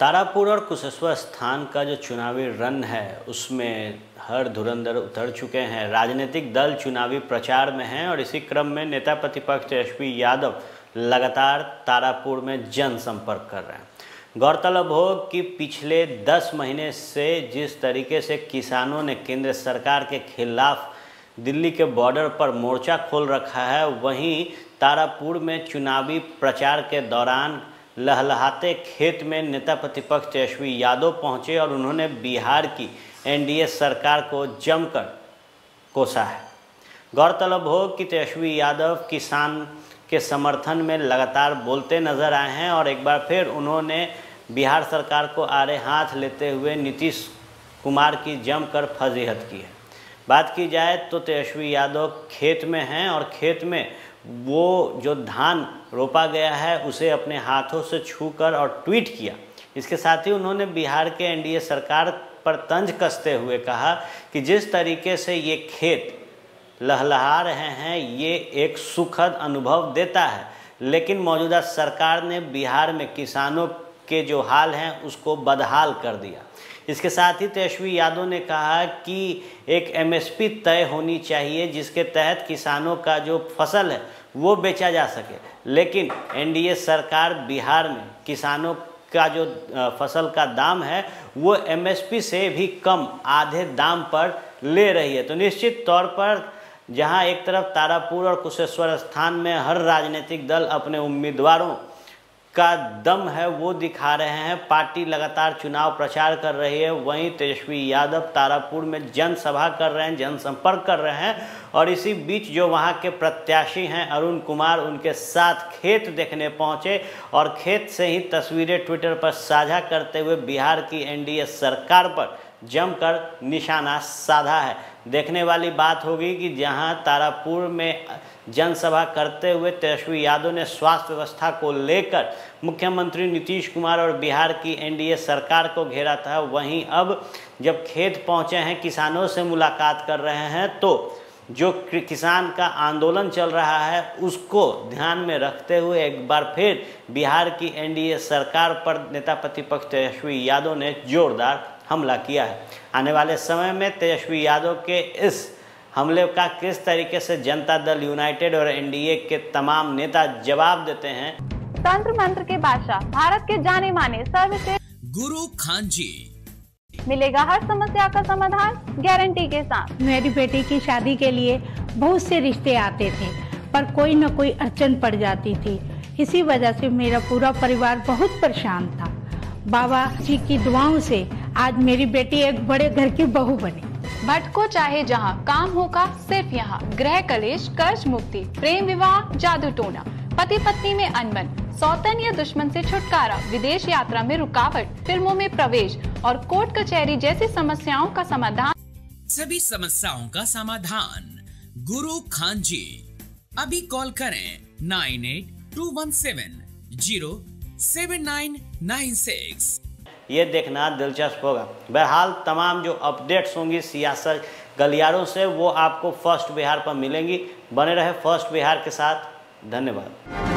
तारापुर और कुशेश्वर स्थान का जो चुनावी रण है उसमें हर धुरंधर उतर चुके हैं। राजनीतिक दल चुनावी प्रचार में हैं और इसी क्रम में नेता प्रतिपक्ष तेजस्वी यादव लगातार तारापुर में जनसंपर्क कर रहे हैं। गौरतलब हो कि पिछले 10 महीने से जिस तरीके से किसानों ने केंद्र सरकार के खिलाफ दिल्ली के बॉर्डर पर मोर्चा खोल रखा है, वहीं तारापुर में चुनावी प्रचार के दौरान लहलहाते खेत में नेता प्रतिपक्ष तेजस्वी यादव पहुंचे और उन्होंने बिहार की एनडीए सरकार को जमकर कोसा है। गौरतलब हो कि तेजस्वी यादव किसान के समर्थन में लगातार बोलते नजर आए हैं और एक बार फिर उन्होंने बिहार सरकार को आड़े हाथ लेते हुए नीतीश कुमार की जमकर फजीहत की है। बात की जाए तो तेजस्वी यादव खेत में हैं और खेत में वो जो धान रोपा गया है उसे अपने हाथों से छूकर और ट्वीट किया। इसके साथ ही उन्होंने बिहार के एनडीए सरकार पर तंज कसते हुए कहा कि जिस तरीके से ये खेत लहलहा रहे हैं ये एक सुखद अनुभव देता है, लेकिन मौजूदा सरकार ने बिहार में किसानों के जो हाल हैं उसको बदहाल कर दिया। इसके साथ ही तेजस्वी यादव ने कहा कि एक एमएसपी तय होनी चाहिए जिसके तहत किसानों का जो फसल है वो बेचा जा सके, लेकिन एनडीए सरकार बिहार में किसानों का जो फसल का दाम है वो एमएसपी से भी कम आधे दाम पर ले रही है। तो निश्चित तौर पर जहां एक तरफ तारापुर और कुशेश्वर स्थान में हर राजनीतिक दल अपने उम्मीदवारों का दम है वो दिखा रहे हैं, पार्टी लगातार चुनाव प्रचार कर रही है, वहीं तेजस्वी यादव तारापुर में जनसभा कर रहे हैं, जनसंपर्क कर रहे हैं और इसी बीच जो वहां के प्रत्याशी हैं अरुण कुमार उनके साथ खेत देखने पहुंचे और खेत से ही तस्वीरें ट्विटर पर साझा करते हुए बिहार की एनडीए सरकार पर जमकर निशाना साधा है। देखने वाली बात होगी कि जहां तारापुर में जनसभा करते हुए तेजस्वी यादव ने स्वास्थ्य व्यवस्था को लेकर मुख्यमंत्री नीतीश कुमार और बिहार की एनडीए सरकार को घेरा था, वहीं अब जब खेत पहुंचे हैं किसानों से मुलाकात कर रहे हैं तो जो किसान का आंदोलन चल रहा है उसको ध्यान में रखते हुए एक बार फिर बिहार की एनडीए सरकार पर नेता प्रतिपक्ष तेजस्वी यादव ने जोरदार हमला किया है। आने वाले समय में तेजस्वी यादव के इस हमले का किस तरीके से जनता दल यूनाइटेड और एनडीए के तमाम नेता जवाब देते हैं। तंत्र मंत्र के बादशाह भारत के जाने माने सर्वश्रेष्ठ गुरु खान जी, मिलेगा हर समस्या का समाधान गारंटी के साथ। मेरी बेटी की शादी के लिए बहुत से रिश्ते आते थे पर कोई न कोई अड़चन पड़ जाती थी, इसी वजह से मेरा पूरा परिवार बहुत परेशान था। बाबा जी की दुआओं से आज मेरी बेटी एक बड़े घर की बहू बनी। भटको चाहे जहाँ काम होगा सिर्फ यहाँ। ग्रह कलेश, कर्ज मुक्ति, प्रेम विवाह, जादू टोना, पति पत्नी में अनबन, सौतन या दुश्मन से छुटकारा, विदेश यात्रा में रुकावट, फिल्मों में प्रवेश और कोर्ट कचहरी जैसी समस्याओं का समाधान। सभी समस्याओं का समाधान गुरु खान जी। अभी कॉल करें 9821707996। ये देखना दिलचस्प होगा। बहरहाल तमाम जो अपडेट्स होंगी सियासत गलियारों से वो आपको फर्स्ट बिहार पर मिलेंगी। बने रहे फर्स्ट बिहार के साथ। धन्यवाद।